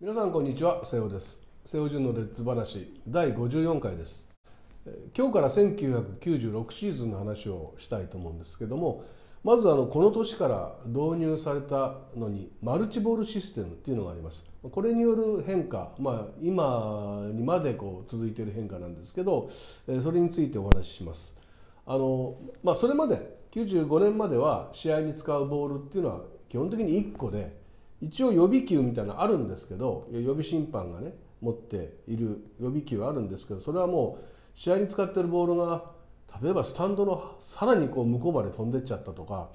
皆さんこんにちは、瀬尾です。瀬尾純のレッツ話第54回です。今日から1996シーズンの話をしたいと思うんですけども、まずこの年から導入されたのにマルチボールシステムっていうのがあります。これによる変化、今にまで続いている変化なんですけど、それについてお話しします。それまで95年までは試合に使うボールっていうのは基本的に1個で、一応予備球みたいなのあるんですけど、予備審判がね持っている予備球はあるんですけど、それはもう試合に使ってるボールが例えばスタンドのさらに向こうまで飛んでっちゃったとか、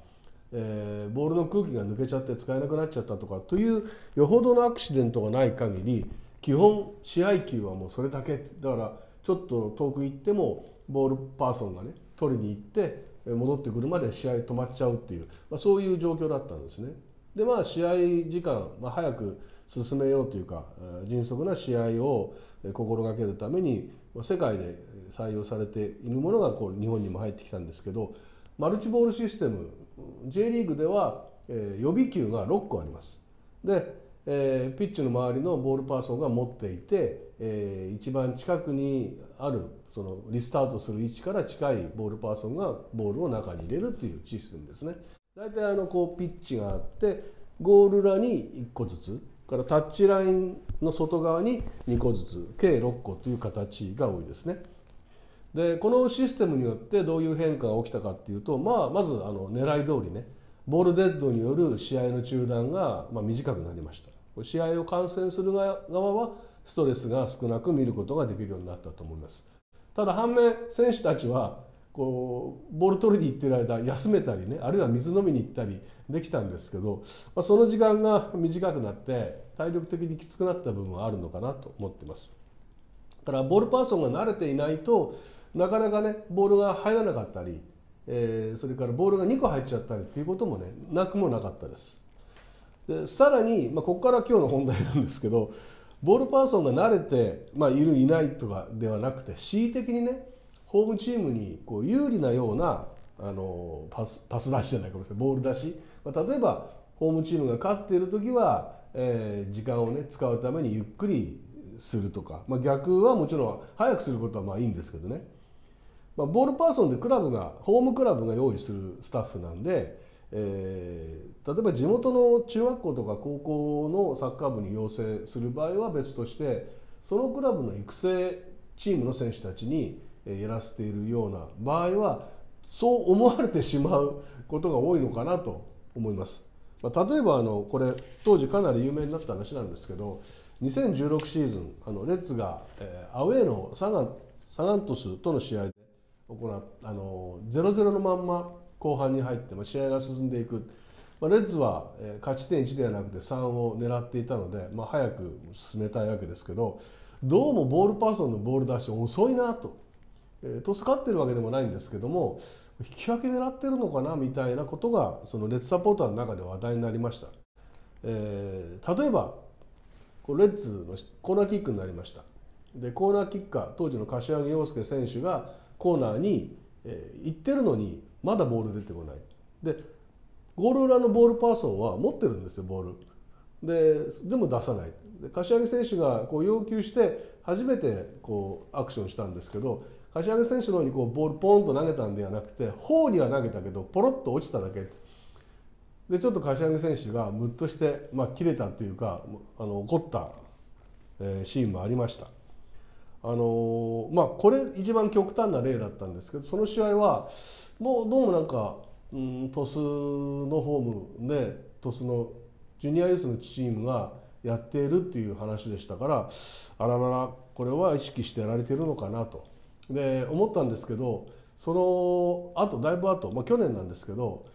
ボールの空気が抜けちゃって使えなくなっちゃったとかというよほどのアクシデントがない限り、基本試合球はもうそれだけ。だからちょっと遠く行ってもボールパーソンがね取りに行って戻ってくるまで試合止まっちゃうっていう、そういう状況だったんですね。で試合時間、早く進めようというか迅速な試合を心がけるために世界で採用されているものが日本にも入ってきたんですけど、マルチボールシステム J リーグでは予備球が6個あります。でピッチの周りのボールパーソンが持っていて、一番近くにあるそのリスタートする位置から近いボールパーソンがボールを中に入れるというシステムですね。大体ピッチがあって、ゴール裏に1個ずつからタッチラインの外側に2個ずつ、計6個という形が多いですね。でこのシステムによってどういう変化が起きたかっていうと、まず狙い通りね、ボールデッドによる試合の中断が短くなりました。試合を観戦する側はストレスが少なく見ることができるようになったと思います。ただ反面、選手たちはボール取りに行ってる間休めたりね、あるいは水飲みに行ったりできたんですけど、その時間が短くなって体力的にきつくなった部分はあるのかなと思ってます。だからボールパーソンが慣れていないとなかなかねボールが入らなかったり、それからボールが2個入っちゃったりっていうこともねなくもなかったです。でさらに、ここから今日の本題なんですけど、ボールパーソンが慣れて、いるいないとかではなくて恣意的にねホームチームに有利なようなパス出しじゃないかもしれない、ボール出し、例えばホームチームが勝っている時は、時間をね使うためにゆっくりするとか、逆はもちろん早くすることはいいんですけどね、ボールパーソンでホームクラブが用意するスタッフなんで、例えば地元の中学校とか高校のサッカー部に要請する場合は別として、そのクラブの育成チームの選手たちにやらせているような場合はそう思われてしまうことが多いのかなと思います。例えばこれ当時かなり有名になった話なんですけど、2016シーズンレッズがアウェーのサガン鳥栖との試合で0-0のまんま後半に入って、試合が進んでいく、レッズは勝ち点1ではなくて3を狙っていたので、早く進めたいわけですけど、どうもボールパーソンのボール出し遅いなと。トス勝ってるわけでもないんですけども、引き分け狙ってるのかなみたいなことがそのレッズサポーターの中で話題になりました。例えばレッズのコーナーキックになりました。でコーナーキッカー当時の柏木陽介選手がコーナーに行ってるのにまだボール出てこない。でゴール裏のボールパーソンは持ってるんですよ、ボール。でも出さない。で柏木選手が要求して初めてアクションしたんですけど、柏木選手の方にボールポーンと投げたんではなくて、頬には投げたけどポロッと落ちただけで、ちょっと柏木選手がムッとして、切れたというか怒ったシーンもありました。これ一番極端な例だったんですけど、その試合はもうどうも鳥栖のホームで鳥栖のジュニアユースのチームがやっているっていう話でしたから、あらららこれは意識してやられているのかなと。で思ったんですけど、その後だいぶ後、去年なんですけど、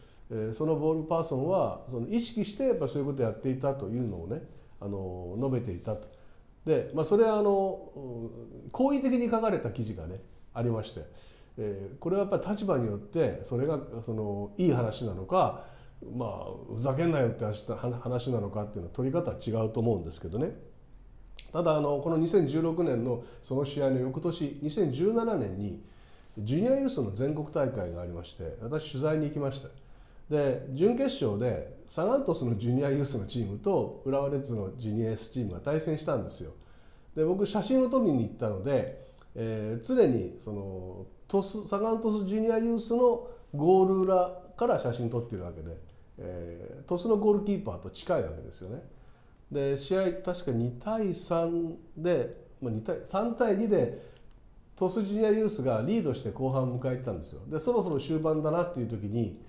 そのボールパーソンは意識してそういうことをやっていたというのをね述べていたと。で、それは好意的に書かれた記事がねありまして、これはやっぱり立場によってそれがいい話なのか、ふざけんなよって話なのかっていうのは取り方は違うと思うんですけどね。ただこの2016年のその試合の翌年2017年にジュニアユースの全国大会がありまして、私取材に行きました。で準決勝でサガン鳥栖のジュニアユースのチームと浦和レッズのジュニアユースチームが対戦したんですよ。で僕写真を撮りに行ったので、常にそのサガン鳥栖ジュニアユースのゴール裏から写真撮ってるわけで、鳥栖のゴールキーパーと近いわけですよね。で試合確か2対3で、まあ、3対2で鳥栖ジュニアユースがリードして後半を迎えたんですよ。でそろそろ終盤だなっていう時に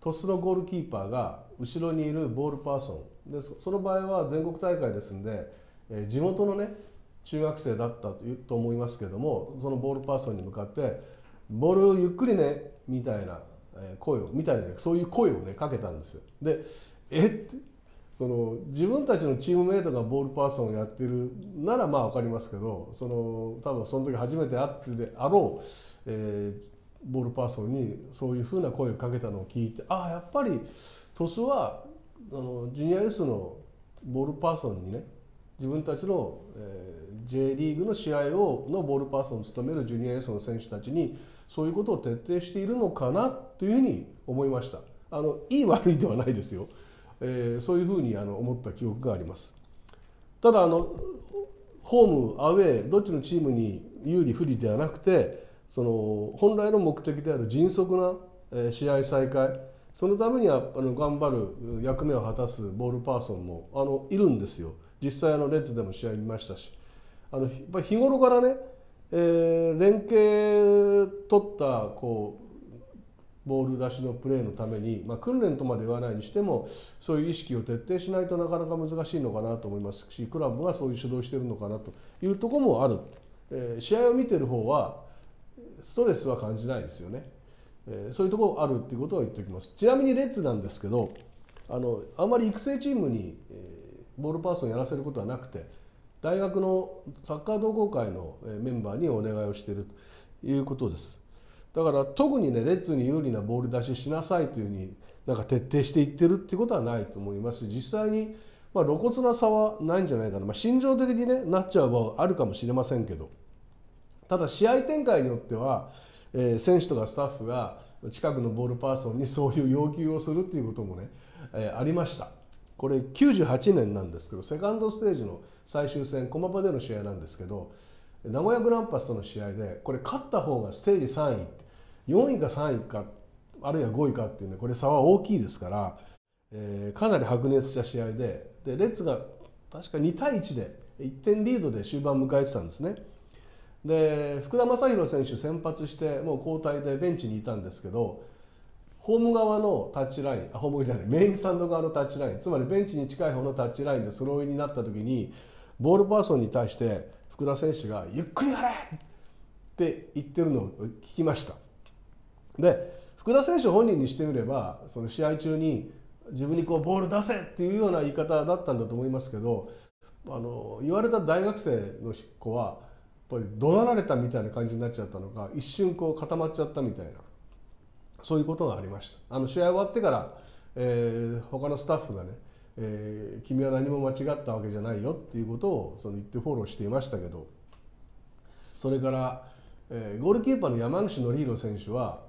鳥栖のゴールキーパーが後ろにいるボールパーソンで、その場合は全国大会ですんで、地元のね中学生だったと思いますけども、そのボールパーソンに向かって「ボールゆっくりね」みたいな声をそういう声をねかけたんですよ。でえってその自分たちのチームメイトがボールパーソンをやってるならまあ分かりますけど、その多分その時初めて会ってであろう、ボールパーソンにそういうふうな声をかけたのを聞いて、ああやっぱり鳥栖はジュニアユースのボールパーソンにね自分たちの、J リーグの試合をのボールパーソンを務めるジュニアユースの選手たちにそういうことを徹底しているのかなというふうに思いました。いい悪いではないですよ。そういうふうに思った記憶があります。ただホームアウェーどっちのチームに有利不利ではなくて、その本来の目的である迅速な、試合再開、そのためには頑張る役目を果たすボールパーソンもいるんですよ。実際レッズでも試合見ましたし、やっぱり日頃からね、連携取ったボール出しのプレーのために、まあ、訓練とまで言わないにしてもそういう意識を徹底しないとなかなか難しいのかなと思いますし、クラブがそういう主導しているのかなというところもある。試合を見てる方はストレスは感じないですよね。そういうところあるっていうことは言っておきます。ちなみにレッズなんですけど、あんまり育成チームにボールパーソンやらせることはなくて、大学のサッカー同好会のメンバーにお願いをしているということです。だから特にねレッズに有利なボール出ししなさいというふうになんか徹底していってるっていうことはないと思いますし、実際にまあ露骨な差はないんじゃないかな、まあ、心情的に、ね、なっちゃう場合あるかもしれませんけど、ただ試合展開によっては、選手とかスタッフが近くのボールパーソンにそういう要求をするっていうこともね、ありました。これ98年なんですけど、セカンドステージの最終戦駒場での試合なんですけど、名古屋グランパスとの試合でこれ勝った方がステージ3位4位か3位かあるいは5位かっていうね、これ差は大きいですから、かなり白熱した試合で、レッズが確か2対1で1点リードで終盤迎えてたんですね。で福田正博選手先発してもう交代でベンチにいたんですけど、ホーム側のタッチライン、ホームじゃないメインスタンド側のタッチライン、つまりベンチに近い方のタッチラインでスローインになった時にボールパーソンに対して福田選手が「ゆっくりやれ!」って言ってるのを聞きました。で福田選手本人にしてみればその試合中に自分にボール出せっていうような言い方だったんだと思いますけど、言われた大学生の子はやっぱり怒鳴られたみたいな感じになっちゃったのか、一瞬固まっちゃったみたいな、そういうことがありました。試合終わってから、他のスタッフがね、君は何も間違ったわけじゃないよっていうことを言ってフォローしていましたけど、それから、ゴールキーパーの山口紀弘選手は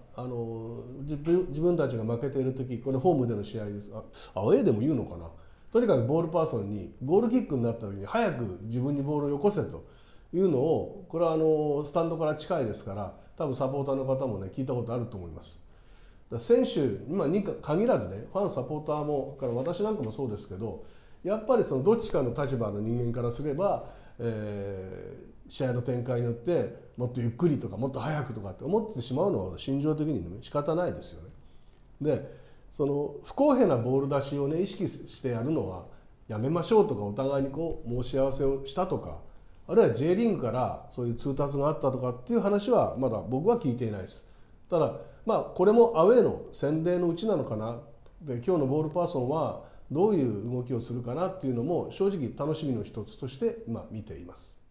自分たちが負けている時、これホームでの試合です、アウェーでも言うのかな、とにかくボールパーソンにゴールキックになった時に早く自分にボールをよこせというのを、これはスタンドから近いですから多分サポーターの方もね聞いたことあると思います。選手今に限らずね、ファンサポーターもから私なんかもそうですけど、やっぱりどっちかの立場の人間からすれば、試合の展開によってもっとゆっくりとかもっと早くとかって思ってしまうのは心情的にね仕方ないですよね。で不公平なボール出しをね意識してやるのはやめましょうとか、お互いに申し合わせをしたとか、あるいは J リーグからそういう通達があったとかっていう話はまだ僕は聞いていないです。ただまあこれもアウェーの洗礼のうちなのかな、で今日のボールパーソンはどういう動きをするかなっていうのも正直楽しみの一つとして今見ています。